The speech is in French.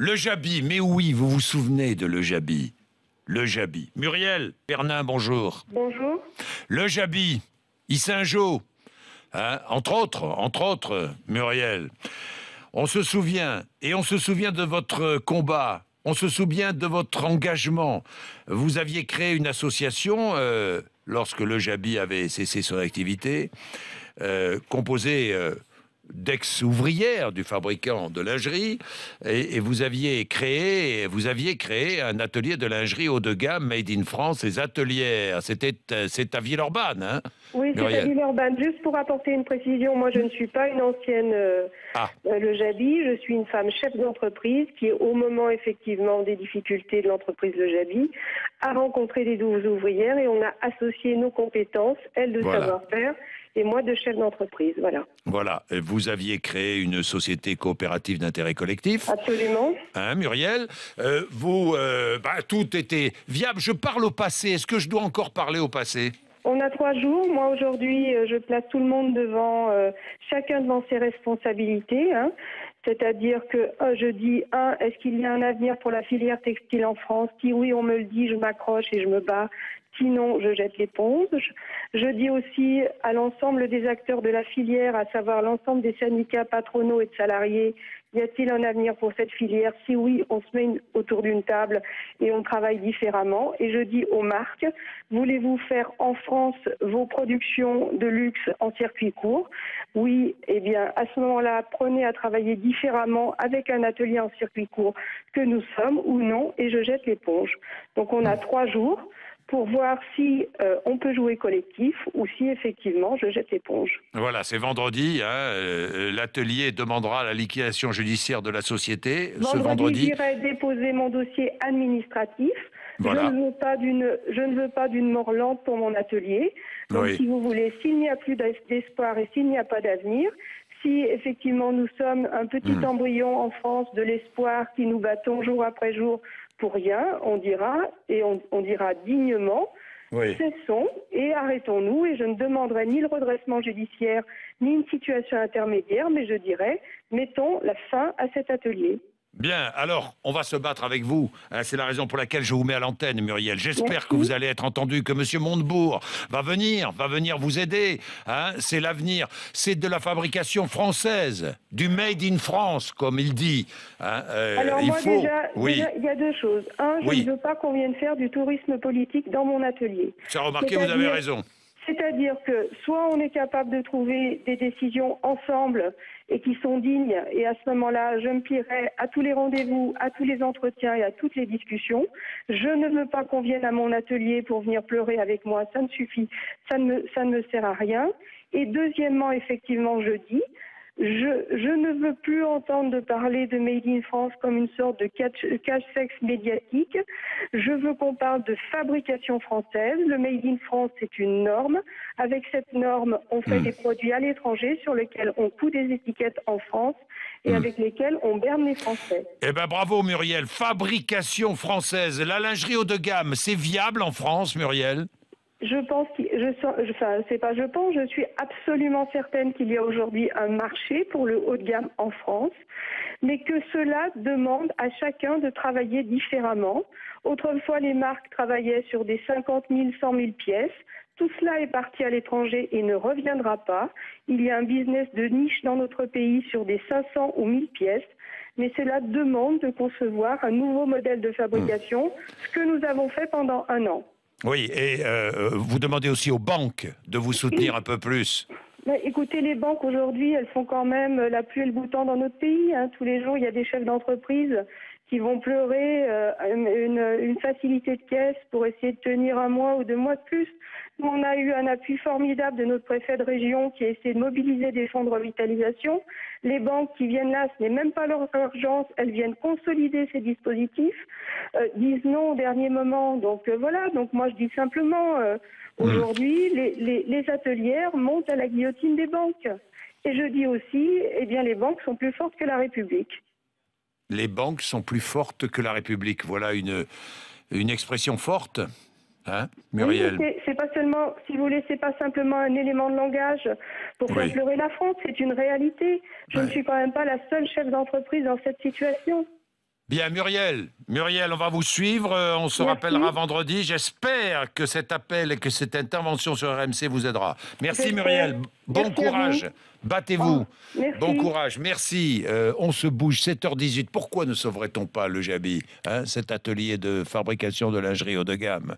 Lejaby, mais oui, vous vous souvenez de Lejaby. Lejaby. Muriel Pernin, bonjour. Bonjour. Lejaby, Yssingeaux, hein, entre autres, Muriel. On se souvient, et on se souvient de votre combat, on se souvient de votre engagement. Vous aviez créé une association lorsque Lejaby avait cessé son activité, composée d'ex-ouvrières du fabricant de lingerie, et vous aviez créé un atelier de lingerie haut de gamme made in France, Les Atelières. C'est à Villeurbanne, hein? Oui, c'est à Villeurbanne. Juste pour apporter une précision, moi je ne suis pas une ancienne Lejaby, je suis une femme chef d'entreprise qui, au moment effectivement des difficultés de l'entreprise Lejaby, a rencontré des 12 ouvrières et on a associé nos compétences, elles de savoir-faire, et moi de chef d'entreprise, voilà. Voilà, vous aviez créé une société coopérative d'intérêt collectif. Absolument. Hein, Muriel, tout était viable. Je parle au passé, est-ce que je dois encore parler au passé? On a 3 jours. Moi, aujourd'hui, je place tout le monde devant, chacun devant ses responsabilités. Hein. C'est-à-dire que je dis, est-ce qu'il y a un avenir pour la filière textile en France? Si oui, on me le dit, je m'accroche et je me bats. Sinon, je jette l'éponge. Je dis aussi à l'ensemble des acteurs de la filière, à savoir l'ensemble des syndicats patronaux et de salariés, y a-t-il un avenir pour cette filière? Si oui, on se met autour d'une table et on travaille différemment. Et je dis aux marques, voulez-vous faire en France vos productions de luxe en circuit court? Oui, eh bien, à ce moment-là, prenez à travailler différemment avec un atelier en circuit court que nous sommes ou non, et je jette l'éponge. Donc on a 3 jours pour voir si on peut jouer collectif ou si, effectivement, je jette l'éponge. Voilà, c'est vendredi. Hein, l'atelier demandera la liquidation judiciaire de la société. Vendredi, j'irai déposer mon dossier administratif. Voilà. Je ne veux pas d'une mort lente pour mon atelier. Donc, oui. Si vous voulez, s'il n'y a plus d'espoir et s'il n'y a pas d'avenir, si, effectivement, nous sommes un petit embryon en France de l'espoir qui nous battons jour après jour, pour rien, on dira, et on dira dignement, oui. Cessons et arrêtons-nous, et je ne demanderai ni le redressement judiciaire, ni une situation intermédiaire, mais je dirai, mettons la fin à cet atelier. Bien, alors, on va se battre avec vous. C'est la raison pour laquelle je vous mets à l'antenne, Muriel. J'espère que vous allez être entendu, que M. Montebourg va venir vous aider. Hein, c'est l'avenir. C'est de la fabrication française, du made in France, comme il dit. Hein, alors, il y a 2 choses. Un, je ne veux pas qu'on vienne faire du tourisme politique dans mon atelier. Ça, remarqué, vous avez raison. C'est-à-dire que soit on est capable de trouver des décisions ensemble et qui sont dignes, et à ce moment-là, je me plierai à tous les rendez-vous, à tous les entretiens et à toutes les discussions. Je ne veux pas qu'on vienne à mon atelier pour venir pleurer avec moi, ça ne suffit, ça ne me sert à rien. Et deuxièmement, effectivement, je dis, je ne veux plus entendre de parler de Made in France comme une sorte de cache-sexe médiatique. Je veux qu'on parle de fabrication française. Le Made in France, c'est une norme. Avec cette norme, on fait des produits à l'étranger sur lesquels on coud des étiquettes en France et avec lesquels on berne les Français. Eh bien, bravo, Muriel. Fabrication française. La lingerie haut de gamme, c'est viable en France, Muriel? Je suis absolument certaine qu'il y a aujourd'hui un marché pour le haut de gamme en France, mais que cela demande à chacun de travailler différemment. Autrefois, les marques travaillaient sur des 50 000, 100 000 pièces. Tout cela est parti à l'étranger et ne reviendra pas. Il y a un business de niche dans notre pays sur des 500 ou 1000 pièces. Mais cela demande de concevoir un nouveau modèle de fabrication, ce que nous avons fait pendant 1 an. Oui, et vous demandez aussi aux banques de vous soutenir un peu plus. Écoutez, les banques aujourd'hui, elles font quand même la pluie et le beau temps dans notre pays. Hein. Tous les jours, il y a des chefs d'entreprise qui vont pleurer une facilité de caisse pour essayer de tenir 1 mois ou 2 mois de plus. Nous, on a eu un appui formidable de notre préfet de région qui a essayé de mobiliser des fonds de revitalisation. Les banques qui viennent là, ce n'est même pas leur urgence, elles viennent consolider ces dispositifs, disent non au dernier moment. Donc voilà, donc moi je dis simplement, aujourd'hui, les atelières montent à la guillotine des banques. Et je dis aussi, eh bien les banques sont plus fortes que la République. Les banques sont plus fortes que la République. Voilà une expression forte, hein, Muriel? Oui, c'est pas seulement, si vous voulez, c'est pas simplement un élément de langage pour faire pleurer la France, c'est une réalité. Je ne suis quand même pas la seule chef d'entreprise dans cette situation. Bien, Muriel, on va vous suivre. On se rappellera vendredi. J'espère que cet appel et que cette intervention sur RMC vous aidera. Merci Muriel. Bon courage. Battez-vous. Bon courage. Merci. On se bouge. 7h18. Pourquoi ne sauverait-on pas Lejaby, hein, cet atelier de fabrication de lingerie haut de gamme?